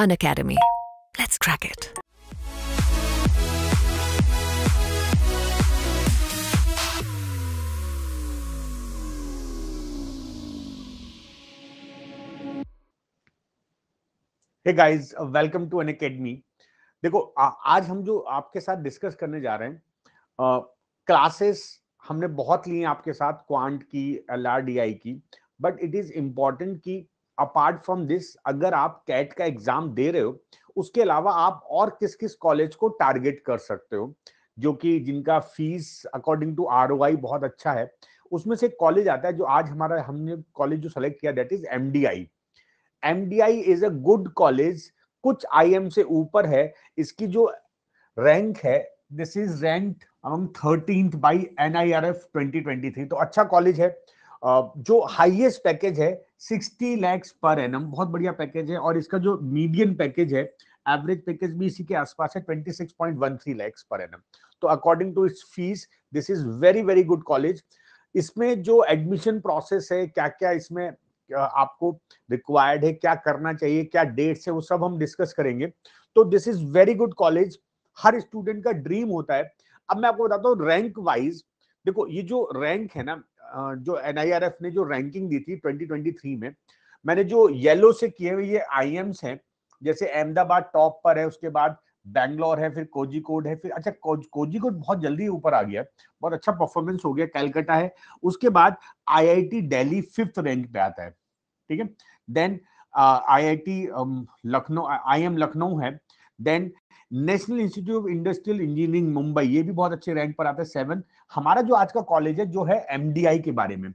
Unacademy. Let's crack it. Hey guys, welcome to Unacademy. देखो आज हम जो आपके साथ डिस्कस करने जा रहे हैं, क्लासेस हमने बहुत ली हैं आपके साथ क्वांट की, LRDI की, बट इट इज इम्पॉर्टेंट कि अपार्ट फ्रॉम दिस अगर आप कैट का एग्जाम दे रहे हो, उसके अलावा आप और किस किस कॉलेज को टारगेट कर सकते हो जो कि जिनका फीस अकॉर्डिंग टू ROI बहुत अच्छा है। उसमें से कॉलेज आता है जो आज हमने कॉलेज जो सेलेक्ट किया, that is MDI। MDI is a good college, कुछ IIM से ऊपर है। इसकी जो रैंक है, this is ranked among 13th बाय NIRF 2023। तो अच्छा कॉलेज है। जो हाईएस्ट पैकेज है 60 लाख पर एनम, बहुत बढ़िया पैकेज है। और इसका जो मीडियन पैकेज है, एवरेज पैकेज भी इसी के आसपास है, 26.13 लाख पर एनम। तो according to its fees, this is very very good college. इसमें जो एडमिशन प्रोसेस है, क्या क्या इसमें आपको रिक्वायर्ड है, क्या करना चाहिए, क्या डेट्स है, वो सब हम डिस्कस करेंगे। तो this is very good college, हर स्टूडेंट का ड्रीम होता है। अब मैं आपको बताता हूँ रैंक वाइज। देखो ये जो रैंक है ना, जो NIRF ने जो रैंकिंग दी थी 2023 में, मैंने जो येलो से किए हुए ये IIMs हैं, जैसे अहमदाबाद टॉप पर है, उसके बाद बैंगलोर है, फिर कोझिकोड है, फिर अच्छा कोझिकोड बहुत जल्दी ऊपर आ गया, बहुत अच्छा परफॉर्मेंस हो गया। कलकत्ता है, उसके बाद IIT दिल्ली 5th रैंक पे आता है, ठीक है। Then IIT Lucknow, IIM Lucknow है। Then national institute of industrial engineering Mumbai, ये भी बहुत अच्छे रैंक पर आता है, 7। हमारा जो आज का कॉलेज है जो है MDI के बारे में,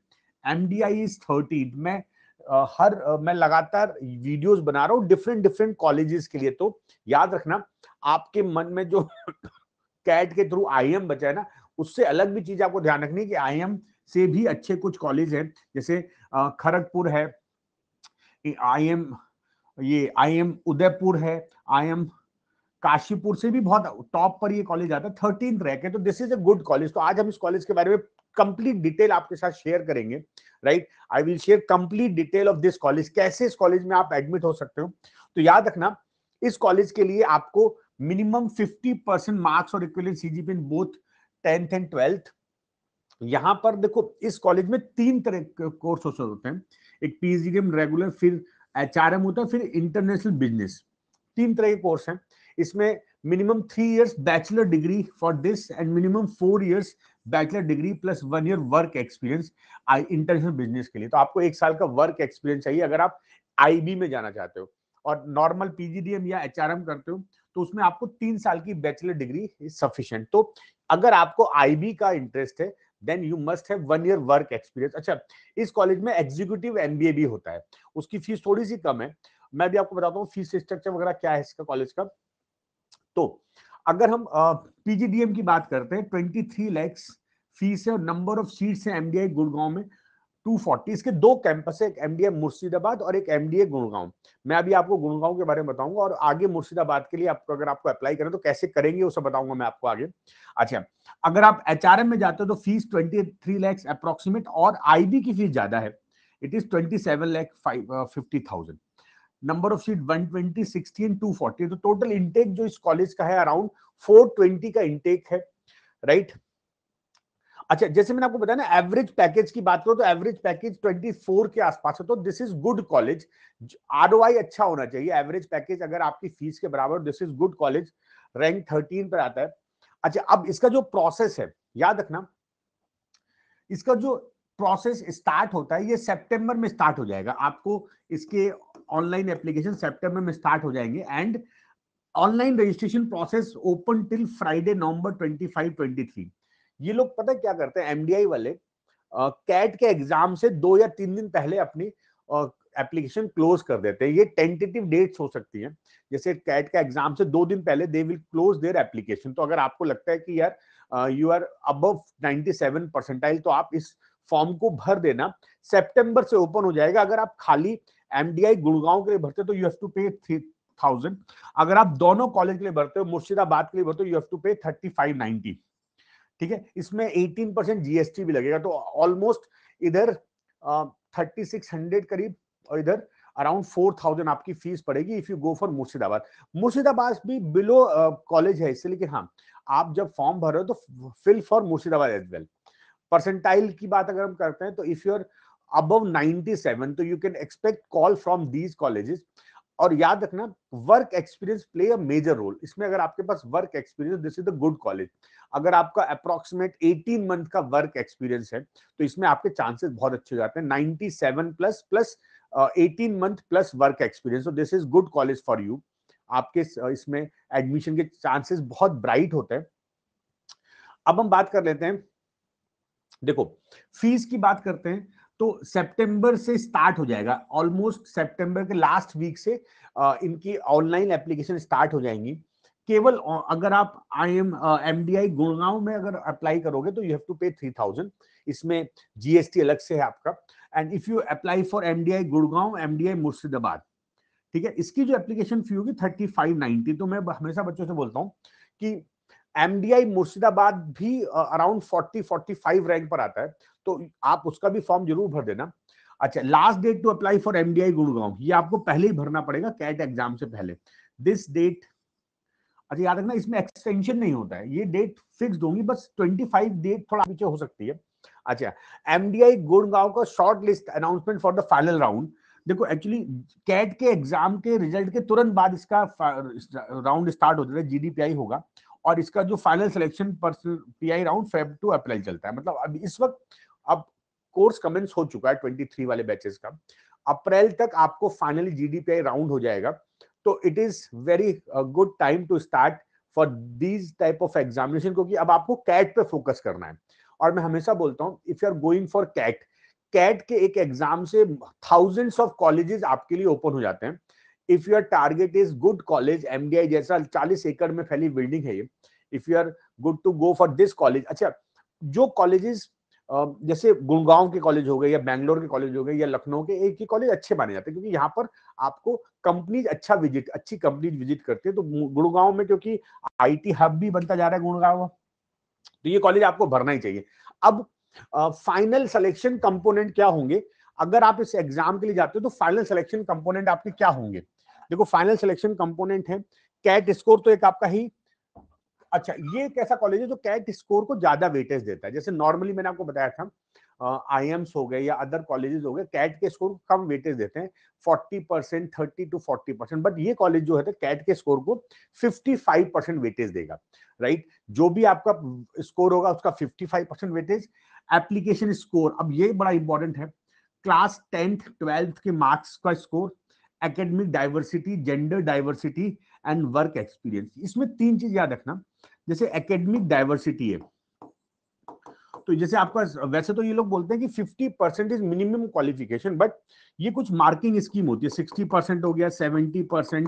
MDI इज 13। मैं लगातार वीडियोस बना रहा हूँ डिफरेंट डिफरेंट कॉलेजेस के लिए। तो याद रखना, आपके मन में जो कैट के थ्रू IIM बचा है ना, उससे अलग भी चीज आपको ध्यान रखनी है कि IIM से भी अच्छे कुछ कॉलेज हैं, जैसे खड़गपुर है, IIM उदयपुर है, IIM काशीपुर से भी बहुत टॉप पर ये कॉलेज आता है, 13th रैंक है। तो this is a good college. तो आज हम इस कॉलेज के बारे में कंप्लीट डिटेल आपके साथ शेयर करेंगे, right. I will share complete detail of this college, कैसे इस कॉलेज में आप एडमिट हो सकते हो। तो याद रखना, इस कॉलेज के लिए आपको मिनिमम 50% मार्क्स और equivalent CGPA in both 10th and 12th। यहाँ पर देखो, इस कॉलेज में 3 तरह के कोर्स होते हैं, एक PGDM रेगुलर, फिर HRM होता है, फिर इंटरनेशनल बिजनेस। 3 तरह के कोर्स हैं। इसमें minimum 3 years bachelor degree for this and minimum 4 years bachelor degree plus 1 year work experience international business के लिए। तो आपको 1 साल का वर्क एक्सपीरियंस चाहिए अगर आप IB में जाना चाहते हो। और नॉर्मल PGDM या HRM करते हो तो उसमें आपको 3 साल की बैचलर डिग्री इज सफिशिएंट। तो अगर आपको IB का इंटरेस्ट है, then you must have 1 year work experience. अच्छा, इस कॉलेज में एग्जीक्यूटिव MBA भी होता है, उसकी फीस थोड़ी सी कम है। मैं भी आपको बताता हूँ फीस स्ट्रक्चर वगैरह क्या है इसका कॉलेज का। तो अगर हम PGDM की बात करते हैं, 23 लाख फीस है और नंबर ऑफ सीट्स है MDI गुड़गांव में 240। इसके 2 कैंपस है, एक MDI मुर्शिदाबाद और एक MDI गुड़गांव। मैं अभी आपको गुड़गांव के बारे में बताऊंगा और आगे मुर्शिदाबाद के लिए आपको अगर आपको अप्लाई करें तो कैसे करेंगे वो सब बताऊंगा मैं आपको आगे। अच्छा, अगर आप HRM में जाते हो तो फीस 23 लाख अप्रोक्सीमेट, और IB की फीस ज्यादा है, it is 27,50,000। Number of seat 120, 60 and 240। तो टोटल इनटेक जो इस कॉलेज का है अराउंड 420 का इनटेक है, राइट। अच्छा, जैसे मैंने आपको बताया ना, एवरेज पैकेज की बात करो तो एवरेज पैकेज 24 के आसपास है। तो this is good college, ROI अच्छा होना चाहिए, एवरेज पैकेज अगर आपकी फीस के बराबर, this is good college. Rank 13 पर आता है। अच्छा, अब इसका जो प्रोसेस है, याद रखना, इसका जो प्रोसेस स्टार्ट होता है ये सितंबर में स्टार्ट हो जाएगा। आपको इसके ऑनलाइन एप्लीकेशन सितंबर में स्टार्ट हो जाएंगे and online registration process open till Friday November 25-23। ये लोग पता क्या करते हैं, MDI वाले कैट के एग्जाम से 2 या 3 दिन पहले अपनी एप्लीकेशन क्लोज कर देते हैं। ये टेंटेटिव डेट्स हो सकती हैं, जैसे कैट का एग्जाम से 2 दिन पहले they will close their application. तो अगर आपको लगता है कि यार यू आर अबव 97 परसेंटाइल, तो आप इस फॉर्म को भर देना, सितंबर से ओपन हो जाएगा। अगर आप खाली MDI गुड़गांव के लिए भरते हो तो यू हैव टू पे 3,000। अगर आप दोनों कॉलेज के लिए भरते हो, मुर्शिदाबाद के लिए भरते हो, यू हैव टू पे 3590, ठीक है। इसमें 18% GST भी लगेगा। तो ऑलमोस्ट इधर 3600 करीब और इधर अराउंड 4000 आपकी फीस पड़ेगी if you go for Murshidabad. Murshidabad भी बिलो कॉलेज है, इसलिए कि हाँ आप जब फॉर्म भर रहे हो तो fill for Murshidabad as well. Percentile की बात अगर हम करते हैं तो इफ यू आर अबव 97 तो you can expect call from these colleges. और याद रखना work experience play a major role इसमें। अगर आपके पास work experience, this is the good college. अगर आपका अप्रोक्सीमेट 18 मंथ का वर्क एक्सपीरियंस है तो इसमें आपके चांसेस बहुत अच्छे हो जाते हैं। 97 plus 18 month plus work experience, तो this is good college for you. आपके इसमें एडमिशन के चांसेस बहुत ब्राइट होते हैं। अब हम बात कर लेते हैं, देखो फीस की बात करते हैं तो सितंबर से स्टार्ट हो जाएगा। ऑलमोस्ट सितंबर के लास्ट वीक से इनकी ऑनलाइन एप्लीकेशन स्टार्ट हो जाएंगी। केवल अगर आप एमडीआई गुड़गांव में अगर अप्लाई करोगे तो यू हैव टू पे 3000। इसमें जीएसटी अलग से है आपका। And if you apply for MDI Gurgaon, MDI Murshidabad, ठीक है, इसकी जो एप्लीकेशन फी होगी 3590। तो मैं हमेशा बच्चों से बोलता हूँ कि एमडीआई मुर्शिदाबाद भी अराउंड 40-45 रैंक पर आता है, तो आप उसका भी फॉर्म जरूर भर देना। अच्छा, last date to apply for MDI Gurgaon ये आपको पहले ही भरना पड़ेगा, कैट एग्जाम से पहले। दिस डेट, अच्छा याद रखना इसमें एक्सटेंशन नहीं होता है, ये डेट फिक्स होगी, बस 25 डेट थोड़ा पीछे हो सकती है। अच्छा, एमडीआई गुड़गांव का short list announcement for the final round. देखो एक्चुअली कैट के एग्जाम के रिजल्ट के तुरंत बाद इसका राउंड स्टार्ट होता है, जीडीपीआई होगा, और इसका जो final selection PI round Feb to April चलता है। मतलब अब इस वक्त अब कोर्स कमेंस हो चुका है 23 वाले बैचेस का, अप्रैल तक आपको फाइनली जीडीपीआई राउंड हो जाएगा। तो it is very good time to start for these type of examination, क्योंकि अब आपको कैट पे फोकस करना है। और मैं हमेशा बोलता हूँ if you are going for CAT, CAT के एक एग्जाम से थाउजेंड्स ऑफ कॉलेजेस आपके लिए ओपन हो जाते हैं। If your target is good college, MDI जैसा 40 एकड़ में फैली बिल्डिंग है ये, if you are good to go for this college, अच्छा जो कॉलेजेस जैसे गुड़गांव के कॉलेज हो गए या बैंगलोर के कॉलेज हो गए या लखनऊ के एक ही कॉलेज अच्छे माने जाते हैं, क्योंकि यहाँ पर आपको कंपनीज अच्छी कंपनीज विजिट करती है। तो गुड़गांव में क्योंकि आईटी हब भी बनता जा रहा है गुड़गांव, तो ये कॉलेज आपको भरना ही चाहिए। अब फाइनल सिलेक्शन कंपोनेंट क्या होंगे अगर आप इस एग्जाम के लिए जाते हो, तो फाइनल सिलेक्शन कंपोनेंट आपके क्या होंगे? देखो फाइनल सिलेक्शन कंपोनेंट है कैट स्कोर, तो एक आपका ही, अच्छा ये कैसा कॉलेज है जो कैट स्कोर को ज्यादा वेटेज देता है? जैसे नॉर्मली मैंने आपको बताया था आईएम्स हो गए या अदर कॉलेजेस हो गए, कैट के स्कोर को कम वेटेज देते हैं, 40%, 30 to 40%। बट ये कॉलेज जो है कैट के स्कोर को 55% वेटेज देगा, राइट? जो भी आपका स्कोर होगा उसका 55% वेटेज। एप्लीकेशन स्कोर, अब ये बड़ा इंपॉर्टेंट है, क्लास 10th-12th के मार्क्स का score, academic diversity, gender diversity and work experience. इसमें तीन चीज याद रखना। जैसे एकेडमिक डाइवर्सिटी है तो जैसे आपका, वैसे तो ये लोग बोलते हैं कि 50% इज मिनिमम क्वालिफिकेशन, बट ये कुछ मार्किंग स्कीम होती है, 60% हो गया, 70%,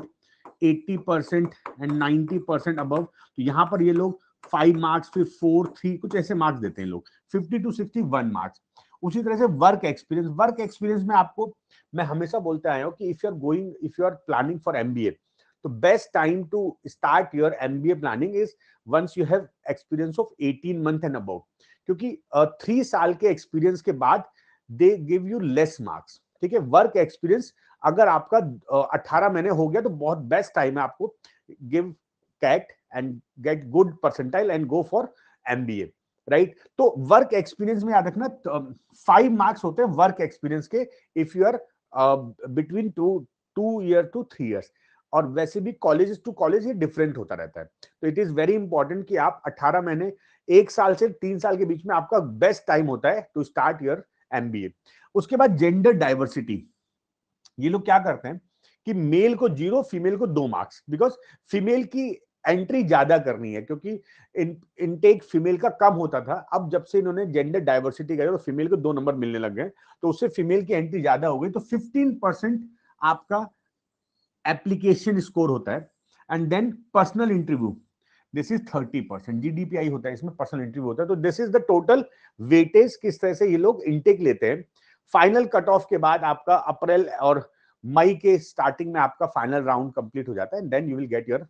80% एंड 90% अबव। तो यहाँ पर ये लोग 5 मार्क्स, फिर 4, 3 कुछ ऐसे मार्क्स देते हैं लोग, 50 to 61 मार्क्स। उसी तरह से वर्क एक्सपीरियंस, में आपको मैं हमेशा बोलते आया हूं कि if you are planning for MBA तो best time to start your MBA planning is once you have experience of 18 month and above, क्योंकि 3 साल के एक्सपीरियंस के बाद they give you less marks, ठीक है। वर्क एक्सपीरियंस अगर आपका 18 महीने हो गया तो बहुत बेस्ट टाइम है आपको give CAT and get good percentile and go for MBA, right? तो वर्क एक्सपीरियंस में याद रखना 5 मार्क्स होते हैं वर्क एक्सपीरियंस के if you are between 2 year to 3 years. और वैसे भी कॉलेज टू कॉलेज ये डिफरेंट होता रहता है, तो इट इज वेरी इंपॉर्टेंट कि आप 18 महीने 1 साल से 3 साल के बीच में आपका बेस्ट टाइम होता है टू स्टार्ट योर एमबीए। उसके बाद जेंडर डाइवर्सिटी, ये लोग क्या करते हैं कि मेल को 0, फीमेल को 2 मार्क्स, बिकॉज फीमेल की एंट्री ज्यादा करनी है, क्योंकि इनटेक फीमेल का कम होता था। अब जब से इन्होंने जेंडर डाइवर्सिटी करी और फीमेल को 2 नंबर मिलने लग गए तो उससे फीमेल की एंट्री ज्यादा हो गई। तो 15% आपका एप्लीकेशन स्कोर होता है। And then personal interview, this is 30%, GDPI होता है, इसमें पर्सनल इंटरव्यू होता है। तो this is the total weightage किस तरह से ये लोग इनटेक लेते हैं। फाइनल कट ऑफ के बाद आपका अप्रैल और मई के स्टार्टिंग में आपका फाइनल राउंड कंप्लीट हो जाता है। And then you will get your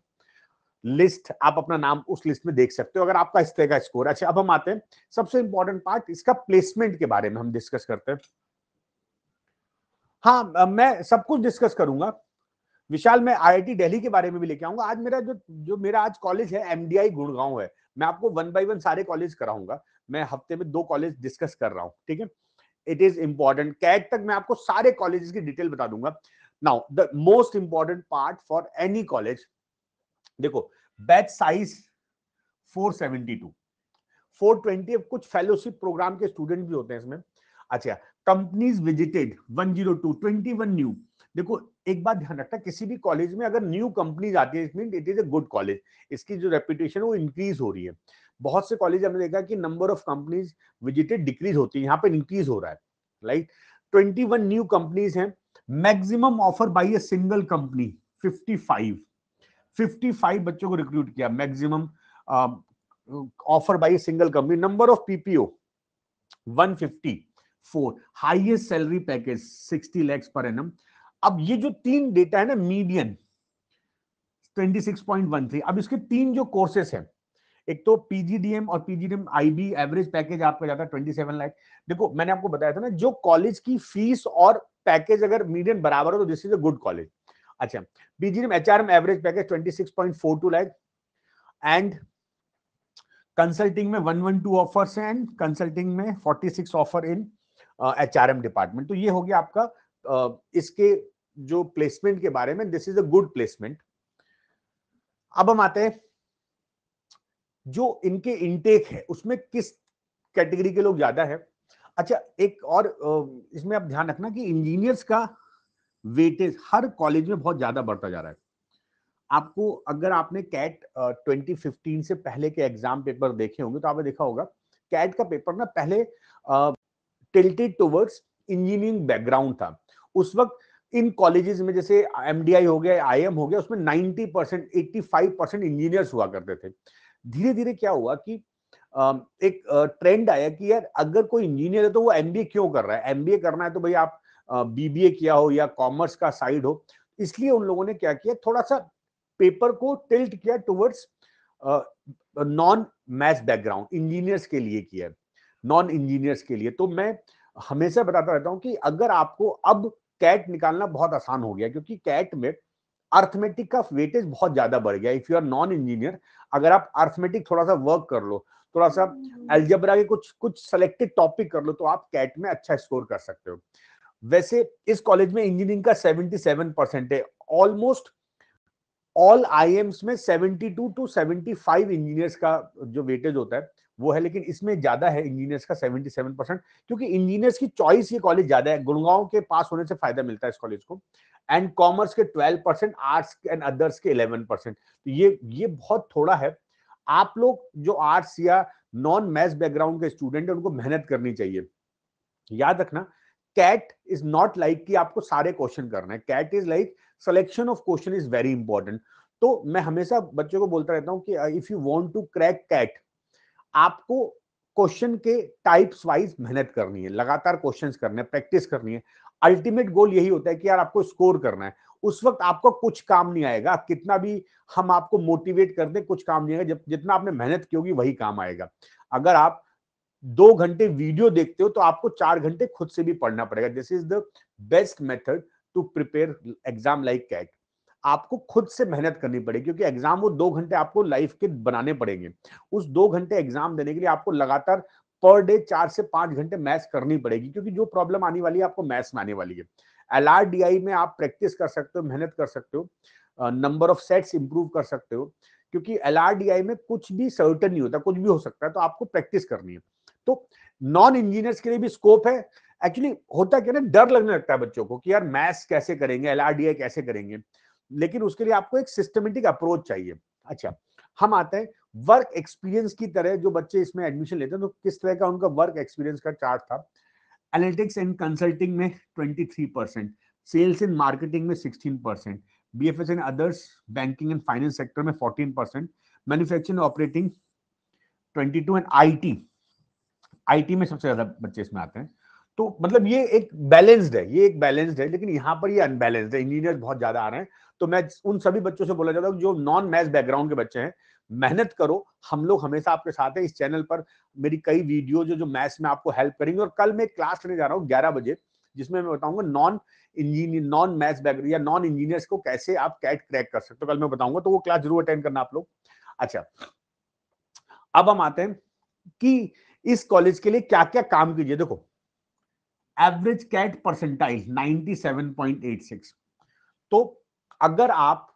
list, आप अपना नाम उस लिस्ट में देख सकते हो अगर आपका इस तरह का स्कोर। अच्छा, अब हम आते हैं सबसे इंपॉर्टेंट पार्ट, इसका प्लेसमेंट के बारे में हम डिस्कस करते हैं। हाँ मैं सब कुछ डिस्कस करूंगा विशाल, मैं आईआईटी दिल्ली के बारे में भी लेके आऊंगा। आज मेरा जो मेरा आज कॉलेज है एमडीआई गुड़गांव है, मैं आपको 1 by 1 सारे कॉलेज कराऊंगा। मैं हफ्ते में 2 कॉलेज डिस्कस कर रहा हूँ, ठीक है। इट इज इंपॉर्टेंट, कैट तक मैं आपको सारे कॉलेजेस की डिटेल बता दूंगा। Now the most important part for any college, देखो बैच साइज 472, 420 कुछ फेलोशिप प्रोग्राम के स्टूडेंट भी होते हैं इसमें। अच्छा, कंपनीज विजिटेड 102, 21 न्यू। देखो एक बात ध्यान रखना, किसी भी कॉलेज में अगर न्यू कंपनीज आती है it mean it is a good college, इसकी जो रेपुटेशन है वो इंक्रीज हो रही है। बहुत से कॉलेज हमने देखा कि number of companies visited decrease होती है, यहाँ पे इंक्रीज हो रहा है, राइट। 21 न्यू कंपनीज हैं। Maximum offer by a single company 55 बच्चों को रिक्रूट किया, maximum offer by a single company. Number of PPO 154, highest salary package 60 lakh per annum. अब ये जो 3 डेटा है ना, मीडियन 26.13। अब इसके 3 जो कोर्सेस हैं, एक तो पीजीडीएम और पीजीडीएम आईबी, एवरेज पैकेज आपका जाता है 27 लाख। देखो मैंने आपको बताया था ना, जो कॉलेज की फीस और पैकेज अगर मीडियन बराबर हो तो this is a good college. अच्छा, PGDM HRM average package 26.42 lakh, and consulting में 112 ऑफर्स हैं, एंड कंसल्टिंग में 46 ऑफर इन एचआरएम डिपार्टमेंट। तो ये हो गया आपका इसके जो प्लेसमेंट के बारे में, this is a good placement. अब हम आते हैं जो इनके इनटेक है, उसमें किस कैटेगरी के लोग ज्यादा है। अच्छा, एक और इसमें आप ध्यान रखना कि इंजीनियर्स का वेटेज हर कॉलेज में बहुत ज्यादा बढ़ता जा रहा है। आपको अगर आपने कैट 2015 से पहले के एग्जाम पेपर देखे होंगे तो आपने देखा होगा कैट का पेपर ना पहले टिल्टेड टुवर्ड्स इंजीनियरिंग बैकग्राउंड था। उस वक्त इन कॉलेजेस में जैसे एमडीआई हो गया, आईएम हो गया, उसमें 85% इंजीनियर्स हुआ करते थे। धीरे धीरे क्या हुआ कि एक ट्रेंड आया कि यार अगर कोई इंजीनियर है तो वो एमबीए क्यों कर रहा है, एमबीए करना है तो भाई आप बीबीए किया हो या कॉमर्स का साइड हो। इसलिए उन लोगों ने क्या किया, थोड़ा सा पेपर को टिल्ट किया towards non maths background engineers के लिए किया, नॉन इंजीनियर्स के लिए। तो मैं हमेशा बताता रहता हूं कि अगर आपको अब कैट निकालना बहुत आसान हो गया, क्योंकि कैट में अर्थमेटिक का वेटेज बहुत ज्यादा बढ़ गया। If you are non engineer, अगर आप अर्थमेटिक थोड़ा सा वर्क कर लो, थोड़ा सा अलजेब्रा के कुछ सिलेक्टेड टॉपिक कर लो, तो आप कैट में अच्छा स्कोर कर सकते हो। वैसे इस कॉलेज में इंजीनियरिंग का 77% है, ऑलमोस्ट ऑल आईएम्स में 72 to 75 इंजीनियर्स का जो वेटेज होता है वो है, लेकिन इसमें ज्यादा है इंजीनियर्स का 77%, क्योंकि इंजीनियर्स की चॉइस ये कॉलेज ज्यादा है। गुड़गांव के पास होने से फायदा मिलता है इस कॉलेज को। एंड कॉमर्स के 12%, आर्ट्स एंड अदर्स के 11%। तो ये बहुत थोड़ा है। आप लोग जो आर्ट्स या नॉन मैथ्स बैकग्राउंड के स्टूडेंट है उनको मेहनत करनी चाहिए। याद रखना कैट इज नॉट लाइक कि आपको सारे क्वेश्चन करना है, CAT is like selection of question is very important. तो मैं हमेशा बच्चों को बोलता रहता हूँ कि if you want to crack CAT, आपको क्वेश्चन के टाइप्स वाइज मेहनत करनी है, लगातार क्वेश्चंस करने हैं, प्रैक्टिस करनी है। अल्टीमेट गोल यही होता है कि यार आपको स्कोर करना है। उस वक्त आपको कुछ काम नहीं आएगा, कितना भी हम आपको मोटिवेट कर दें कुछ काम नहीं आएगा। जब जितना आपने मेहनत की होगी वही काम आएगा। अगर आप 2 घंटे वीडियो देखते हो तो आपको 4 घंटे खुद से भी पढ़ना पड़ेगा। This is the best method to prepare exam like CAT. आपको खुद से मेहनत करनी पड़ेगी, क्योंकि एग्जाम वो 2 घंटे आपको लाइफ के बनाने पड़ेंगे। उस 2 घंटे एग्जाम देने के लिए आपको लगातार पर डे 4 से 5 घंटे मैथ्स करनी पड़ेगी, क्योंकि जो प्रॉब्लम आने वाली है आपको मैथ्स में आने वाली है। एलआरडीआई में आप प्रैक्टिस कर सकते हो, मेहनत कर सकते हो, नंबर ऑफ सेट्स इंप्रूव कर सकते हो, क्योंकि एलआरडीआई में कुछ भी सर्टन नहीं होता, कुछ भी हो सकता है, तो आपको प्रैक्टिस करनी है। तो नॉन इंजीनियर्स के लिए भी स्कोप है। एक्चुअली होता क्या ना, डर लगने लगता है बच्चों को कि यार मैथ्स कैसे करेंगे, एलआरडीआई कैसे करेंगे, लेकिन उसके लिए आपको एक सिस्टमेटिक अप्रोच चाहिए। अच्छा, हम आते हैं वर्क एक्सपीरियंस की तरह जो बच्चे इसमें एडमिशन लेते हैं तो किस तरह का उनका वर्क एक्सपीरियंस का चार्ट था। एनालिटिक्स एंड कंसल्टिंग में 23%, सेल्स एंड मार्केटिंग में 16%, BFS and others banking and finance sector में 14%, मैन्युफैक्चरिंग ऑपरेटिंग 22 एंड आईटी में सबसे ज्यादा बच्चे इसमें आते हैं। तो मतलब ये एक बैलेंस्ड है, लेकिन यहाँ पर ये अनबैलेंस्ड है, इंजीनियर बहुत ज्यादा आ रहे हैं। तो मैं उन सभी बच्चों से बोला जाता हूँ जो नॉन मैथ्स बैकग्राउंड के बच्चे हैं, मेहनत करो, हम लोग हमेशा आपके साथ हैं। इस चैनल पर मेरी कई वीडियो जो मैथ्स में आपको हेल्प करेंगे। और कल मैं क्लास लेने जा रहा हूँ 11 बजे, जिसमें मैं बताऊंगा non engineer non maths background या नॉन इंजीनियर्स को कैसे आप कैट क्रैक कर सकते हो, कल मैं बताऊंगा, तो वो क्लास जरूर अटेंड करना आप लोग। अच्छा, अब हम आते हैं कि इस कॉलेज के लिए क्या क्या काम कीजिए। देखो, एवरेज कैट परसेंटाइल 97.86, तो अगर आप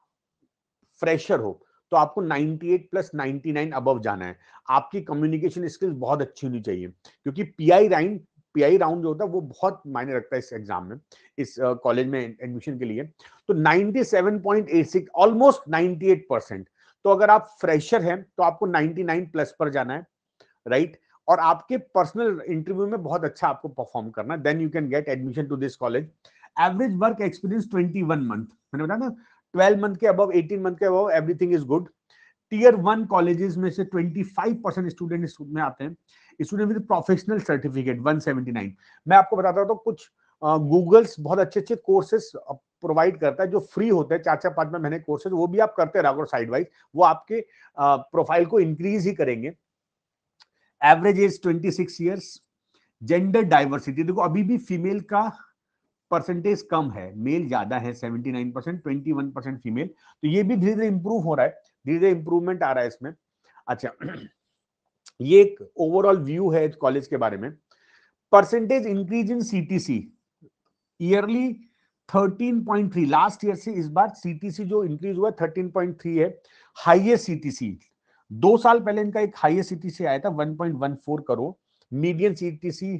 फ्रेशर हो तो आपको 98 प्लस 99 अबव जाना है। आपकी कम्युनिकेशन स्किल्स बहुत अच्छी होनी चाहिए, क्योंकि पीआई राउंड जो होता है वो बहुत मायने रखता है इस एग्जाम में, इस कॉलेज में एडमिशन के लिए। तो 97.86 ऑलमोस्ट 98%, तो अगर आप फ्रेशर हैं तो आपको 99 प्लस पर जाना है, राइट? और आपके पर्सनल इंटरव्यू में बहुत अच्छा आपको परफॉर्म करना, then you can get admission to this college. Average work experience 21 month, मैंने बताया ना 12 मंथ के अबव, 18 मंथ के above, everything is good. Tier one colleges में से 25% स्टूडेंट इस में आते हैं, स्टूडेंट विद प्रोफेशनल सर्टिफिकेट 179। मैं आपको बताता हूँ, कुछ गूगल्स बहुत अच्छे अच्छे कोर्सेस प्रोवाइड करता है जो फ्री होते हैं, 4-5 महीने कोर्सेज, वो भी आप करते रहोगे साइड वाइज, वो आपके प्रोफाइल को इंक्रीज ही करेंगे। Average age 26 years. Gender diversity, देखो अभी भी फीमेल का परसेंटेज कम है, मेल ज्यादा है 79%, 21% फीमेल, तो ये भी धीरे धीरे इंप्रूव हो रहा है, धीरे धीरे इंप्रूवमेंट आ रहा है इसमें। अच्छा, ये एक ओवरऑल व्यू है कॉलेज के बारे में। Percentage increase in CTC yearly 13.3, last year से इस बार सीटीसी जो इंक्रीज हुआ 13.3 है। हाईएस्ट सीटीसी 2 साल पहले इनका एक हाईएस्ट सीटीसी आया था 1.14 crore. Medium CTC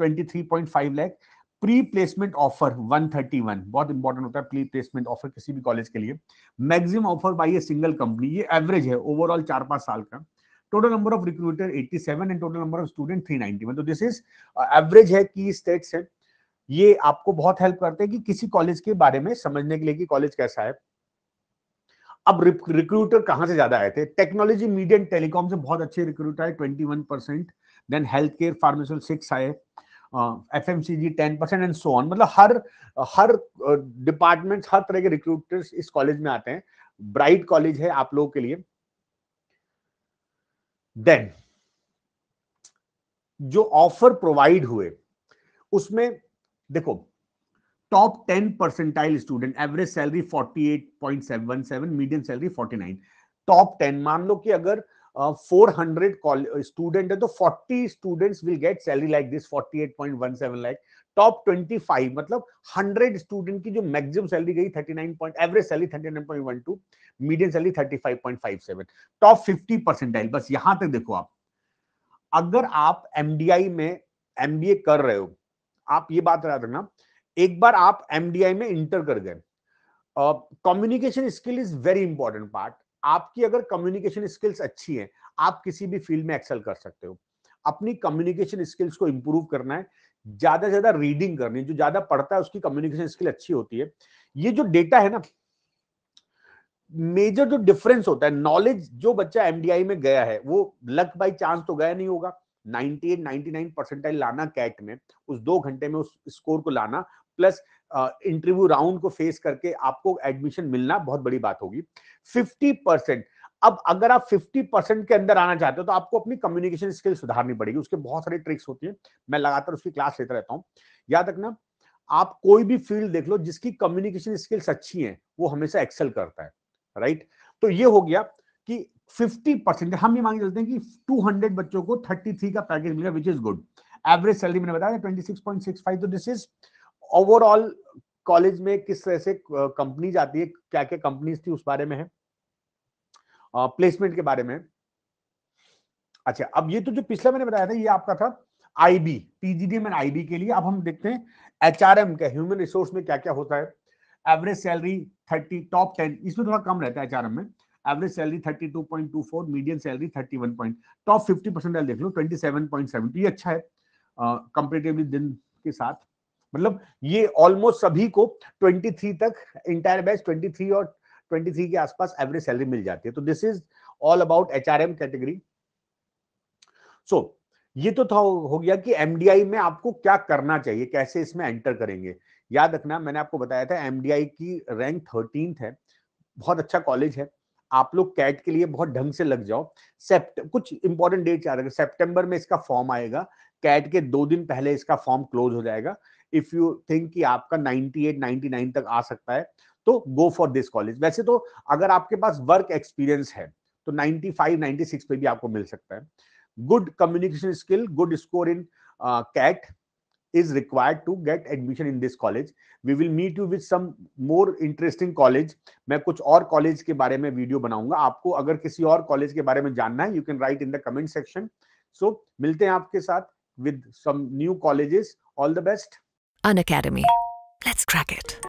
23.5 lakh. Pre placement offer 131, बहुत इंपॉर्टेंट होता है प्री प्लेसमेंट ऑफर किसी भी कॉलेज के लिए। Maximum offer by a single company, ये एवरेज है ओवरऑल 4-5 साल का। Total number of recruiter 87 and total number of student 391, तो दिस इज एवरेज है की स्टेट से। ये आपको बहुत हेल्प करते हैं कि किसी कॉलेज के बारे में समझने के लिए कि कॉलेज कैसा है। अब रिक्रूटर कहाँ से ज्यादा आए थे? टेक्नोलॉजी, मीडिया एंड टेलीकॉम से बहुत अच्छे रिक्रूटर आए 21%, देन हेल्थ केयर फार्मास्यूटिकल 6 आए, एफएमसीजी 10% एंड सो ऑन। मतलब हर डिपार्टमेंट, हर तरह के रिक्रूटर्स इस कॉलेज में आते हैं। ब्राइट कॉलेज है आप लोगों के लिए। देन जो ऑफर प्रोवाइड हुए उसमें देखो, top 10 percentile student, average salary 48.77, medium salary 49। Top 10, मान लो कि अगर 400 स्टूडेंट है तो 40 students will get salary like this 48.17 lakh. Top 25 मतलब 100 स्टूडेंट की जो मैक्सिमम सैलरी गई 39, average salary 39.12, medium salary 35.57। Top 50 percentile, बस यहां तक देखो आप। अगर आप एमडीआई में एमबीए कर रहे हो, आप ये बात याद रखना, एक बार आप एमडीआई में इंटर कर गए, communication skill is very important part. आपकी अगर कम्युनिकेशन स्किल्स अच्छी है, आप किसी भी फील्ड में एक्सेल कर सकते हो। अपनी कम्युनिकेशन स्किल्स को इंप्रूव करना है, ज्यादा से ज्यादा रीडिंग करनी है, जो ज्यादा पढ़ता है उसकी कम्युनिकेशन स्किल अच्छी होती है। ये जो डेटा है ना, मेजर जो डिफरेंस होता है, नॉलेज जो बच्चा एमडीआई में गया है वो लक बाई चांस तो गया नहीं होगा। 98, 99 परसेंटाइल लाना कैट में, उस 2 घंटे में उस स्कोर को लाना, प्लस इंटरव्यू राउंड को फेस करके आपको एडमिशन मिलना बहुत बड़ी बात होगी। 50%, अब अगर आप 50% के अंदर आना चाहते हो तो आपको अपनी कम्युनिकेशन स्किल सुधारनी पड़ेगी। उसके बहुत सारे ट्रिक्स होती हैं, मैं लगातार उसकी क्लास लेता रहता हूँ। याद रखना, आप कोई भी फील्ड देख लो, जिसकी कम्युनिकेशन स्किल्स अच्छी है वो हमेशा एक्सेल करता है, राइट? तो ये हो गया कि 50%। हम ये मांगे चलते हैं कि 200 बच्चों को 33 का पैकेज मिला, which is good. Average salary मैंने बताया 26.65, तो दिस इज ओवरऑल कॉलेज में किस तरह से कंपनीज आती है, क्या क्या कंपनीज थी उस बारे में है, प्लेसमेंट के बारे में। अच्छा, अब ये तो जो पिछला मैंने बताया था ये आपका था आईबी, पीजीडीएम एंड आईबी के लिए। अब हम देखते हैं एचआरएम का, ह्यूमन रिसोर्स में क्या क्या होता है। एवरेज सैलरी 30, टॉप 10 इसमें थोड़ा कम रहता है एचआरएम में। Average salary 32.24, medium salary 31। Top 50% देख लो 27.7, ये अच्छा है कंपेरेटिवली दिन के साथ। मतलब ये ऑलमोस्ट सभी को 23 तक, इंटायर बैच 23 और 23 के आसपास एवरेज सैलरी मिल जाती है। तो this is all about HRM category. So ये तो था हो गया कि एमडीआई में आपको क्या करना चाहिए, कैसे इसमें एंटर करेंगे। याद रखना, मैंने आपको बताया था एमडीआई की रैंक 13th है, बहुत अच्छा कॉलेज है। आप लोग कैट के लिए बहुत ढंग से लग जाओ। कुछ इंपॉर्टेंट डेट याद रखें, सितंबर में इसका फॉर्म आएगा, कैट के 2 दिन पहले इसका फॉर्म क्लोज हो जाएगा। इफ यू थिंक कि आपका 98 99 तक आ सकता है तो गो फॉर दिस कॉलेज। वैसे तो अगर आपके पास वर्क एक्सपीरियंस है तो 95 96 पे भी आपको मिल सकता है। Good communication skill, good score in CAT is required to get admission in this college. We will meet you with some more interesting college. मैं कुछ और कॉलेज के बारे में वीडियो बनाऊंगा, आपको अगर किसी और कॉलेज के बारे में जानना है you can write in the comment section. So मिलते हैं आपके साथ with some new colleges. All the best. Unacademy. Let's crack it.